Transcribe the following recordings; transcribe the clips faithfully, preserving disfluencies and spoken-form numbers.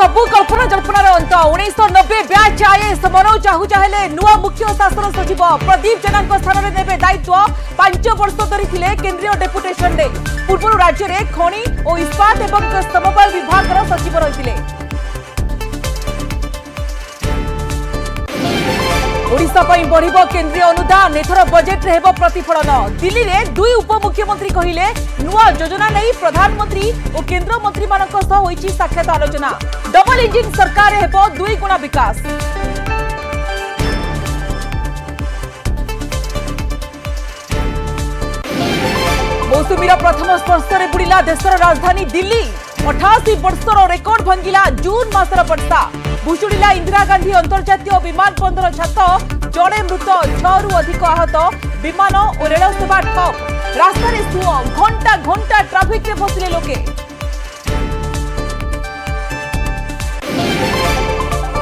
सबु कल्पना जल्पनार अंत उन्नीस नब्बे ब्याच आईएएस मनोज आहूजा हेले नुआ मुख्य शासन सचिव प्रदीप जेना स्थान में नेबे दायित्व। पांच वर्ष धरी थिले केंद्रीय डेपुटेशन रे। पूर्व राज्य में खनि और इस्पात एवं समवाय विभाग सचिव रही। ओडिशा पर बढ़िब केंद्रीय अनुदान, एथर बजेट रे हेबो प्रतिफलन। दिल्ली में दुई उपमुख्यमंत्री कहिले नुआ योजना नहीं प्रधानमंत्री और केंद्र मंत्री मानक सह होईची साक्षात आलोचना। डबल इंजिन सरकार रे हेबो दुई गुणा विकास। मौसुमीर प्रथम स्पर्श रे बुड़िला देशर राजधानी दिल्ली। अठासी वर्षर रेकर्ड भांगिला जून मासर वर्षा। भुशुड़िला इंदिरा गांधी अंतर्जातीय विमान बंदर छात। जड़े मृत, छू अधिक आहत। विमान और रेल सेवा ठप। रास्तार सुओ घंटा घंटा ट्राफिक फसिले लोके।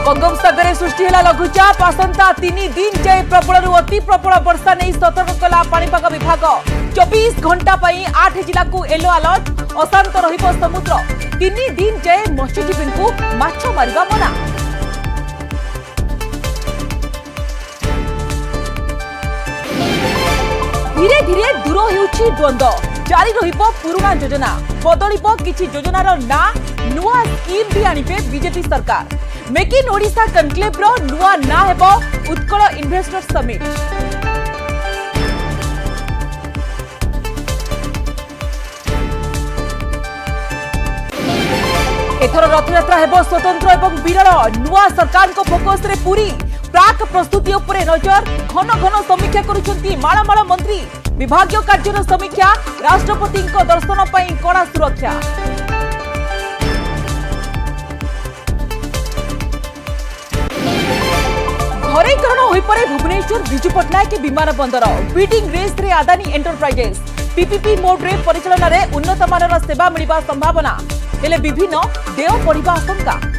बंगोपसागर सृष्टि है लघुचाप। आसंता तीन दिन जाए प्रबल अति प्रबल वर्षा नहीं सतर्क कला पाणीपाग विभाग। चौबीस घंटा पर आठ जिला को येलो अलर्ट। अशांत रहिबो समुद्र। तीन दिन जाए मत्स्यजीवी को माछ मारिबा मना। धीरे धीरे दूर होउछि द्वंद्व। जारी रहिबो पुराना योजना, बदलिबो किछि योजनार ना। नुआ स्कीम भी आनिबे बीजेपी सरकार। मेक इन ओडिशा कनक्लेव रो नुआ ना हेबो उत्कल इन्वेस्टर समिट। एथर रथयात्रा हेबो स्वतंत्र एवं विरल। नुआ सरकार को फोकस रे पूरी। प्राक प्रस्तुति उपरे नजर। घन घन समीक्षा करुछंती माळमाळ मंत्री। विभागीय कार्यर समीक्षा। राष्ट्रपति दर्शन पर कड़ा सुरक्षा। घरेकरण होईपरे भुवनेश्वर बिजू पटनायक विमान बंदर। बिडिंग रेस रे आदानी एंटरप्राइजेस। पीपीपी मोड रे परिचालन रे उन्नतमानर सेवा मिलवा संभावना। हेले विभिन्न देय पड़िबा आशंका।